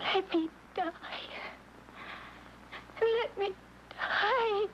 Let me die. Let me die.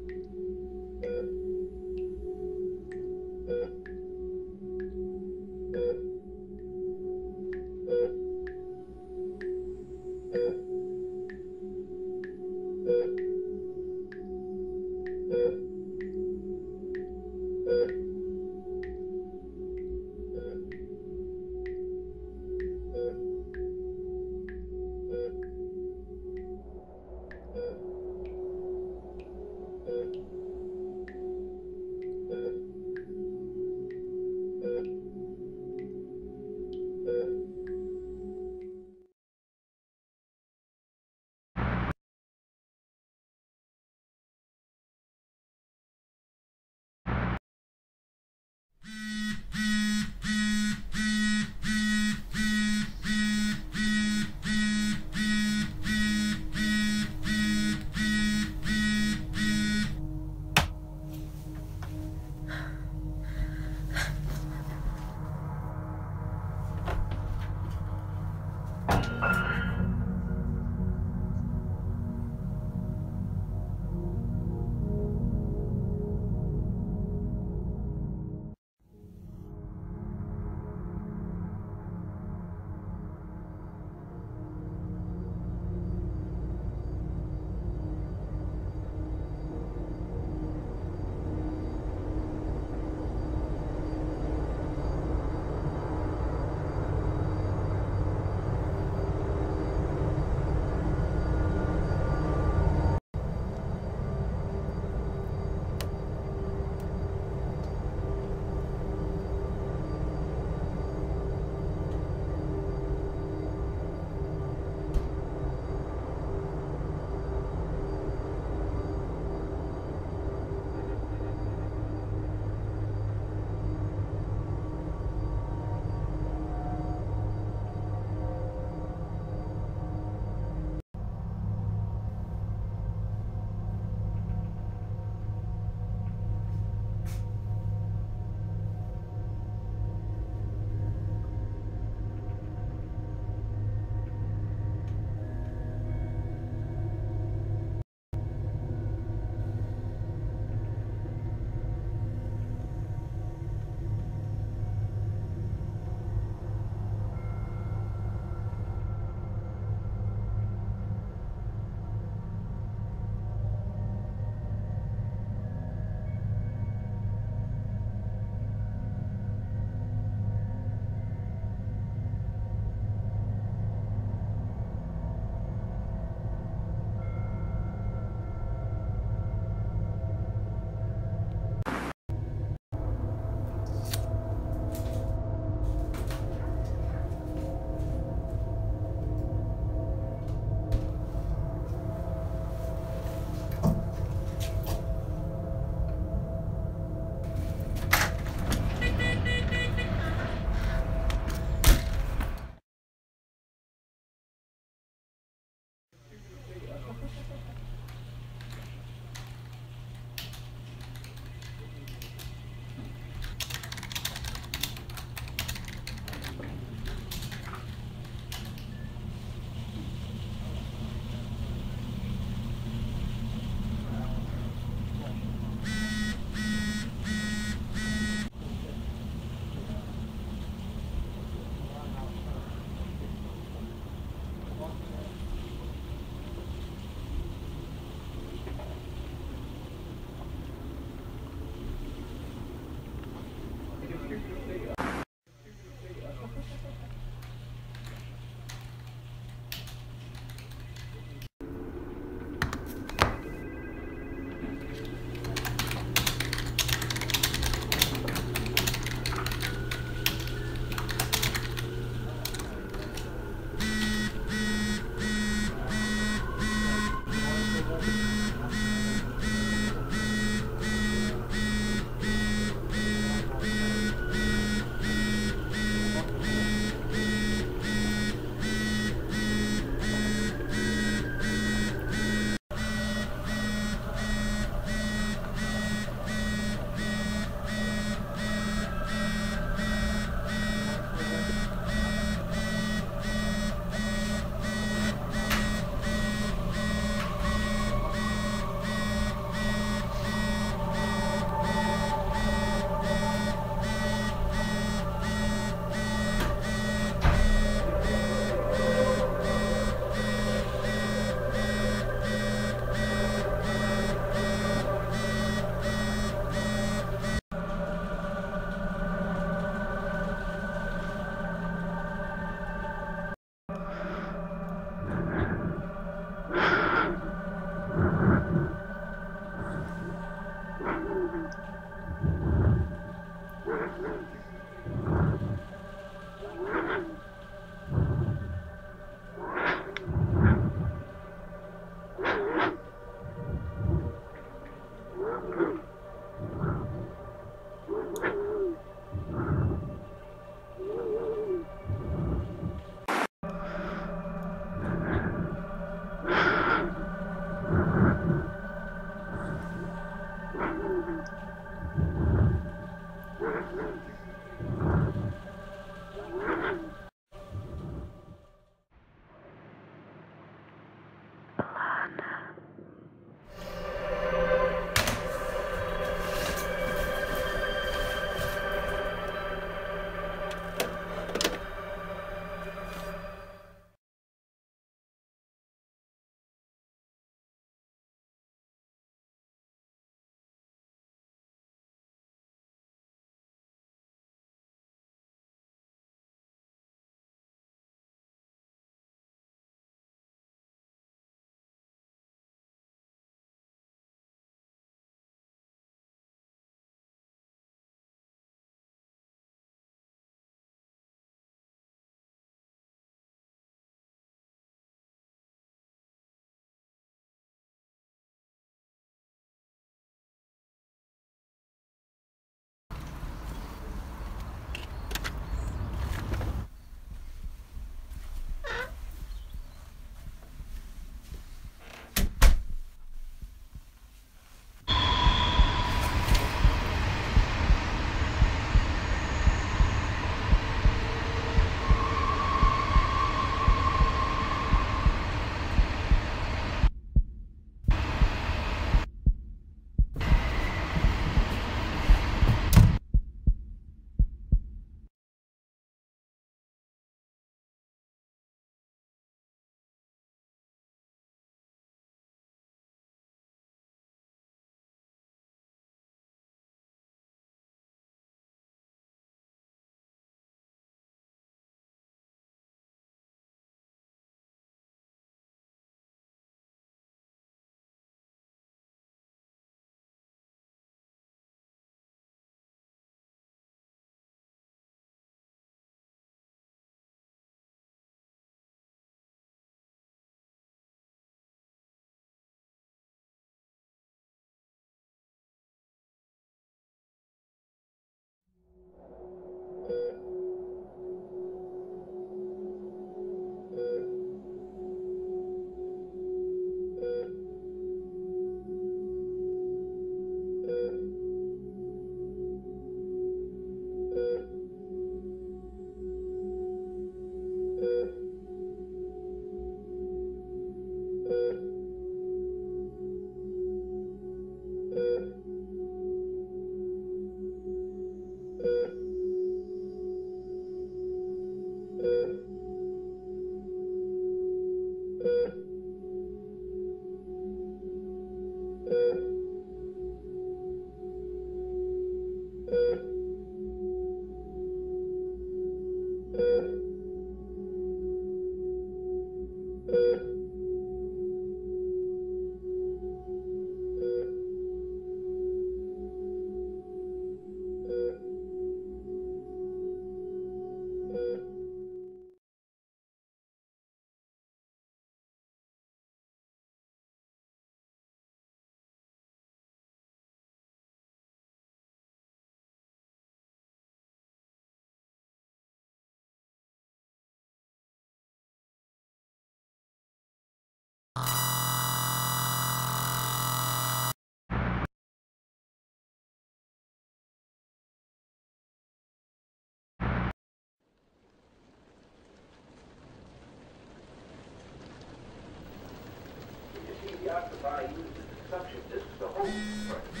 By using the consumption, this is the whole purpose.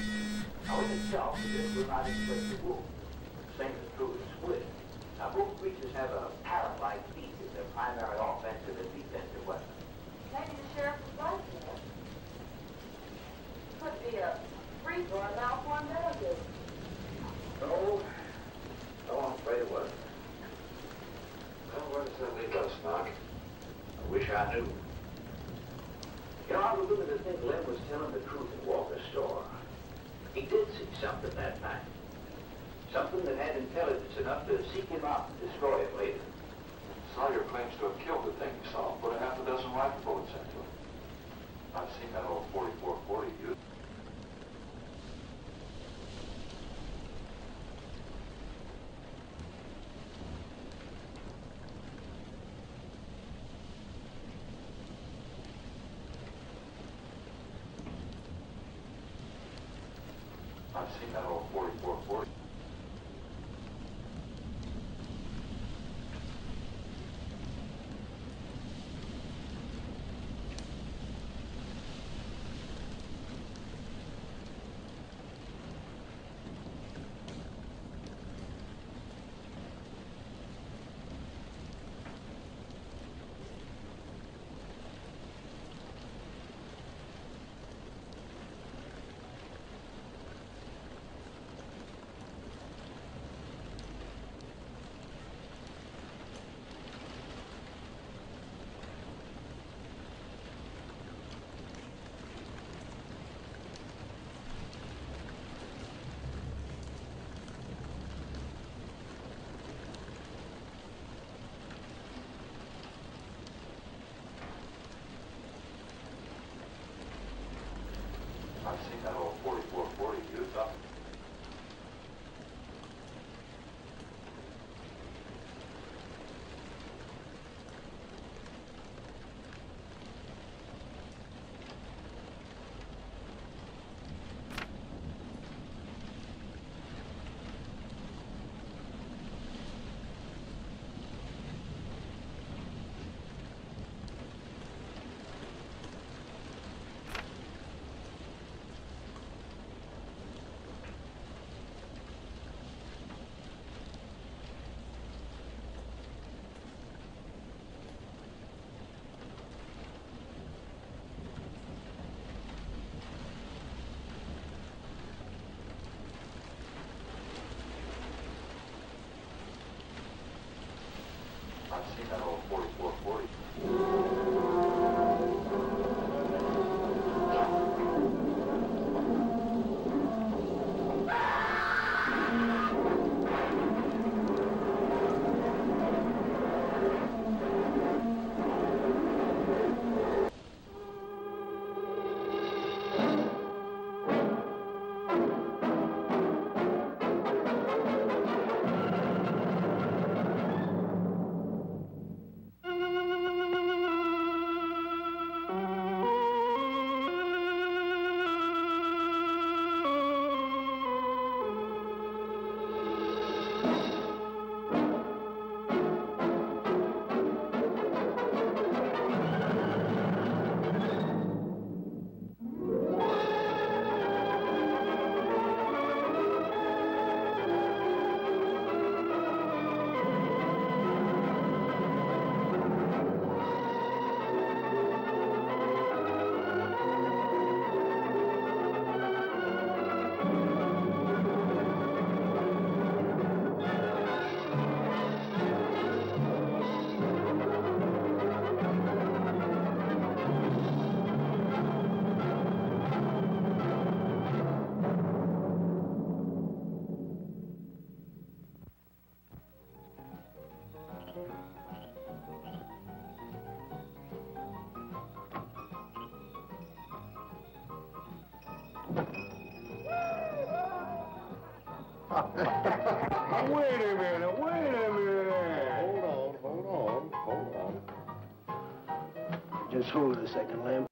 Now in itself, this will not explain the wolf. The same is true with squid. Now both creatures have a parrot-like beak as their primary offensive and defensive weapon. Maybe the sheriff was right there. Could be a free for a mouth one delegate. No, I'm afraid it wasn't. Well, where does that leave us, Mark? I wish I knew. You know, I remember to think Len was telling the truth in Walker's store. He did see something that night. Something that had intelligence enough to seek him out and destroy it later. Sawyer claims to have killed the thing he saw, put a half a dozen rifle bullets into it. I've seen that old 4440 used. I've seen that old 4440. Wait a minute. Just hold it a second, Lamb.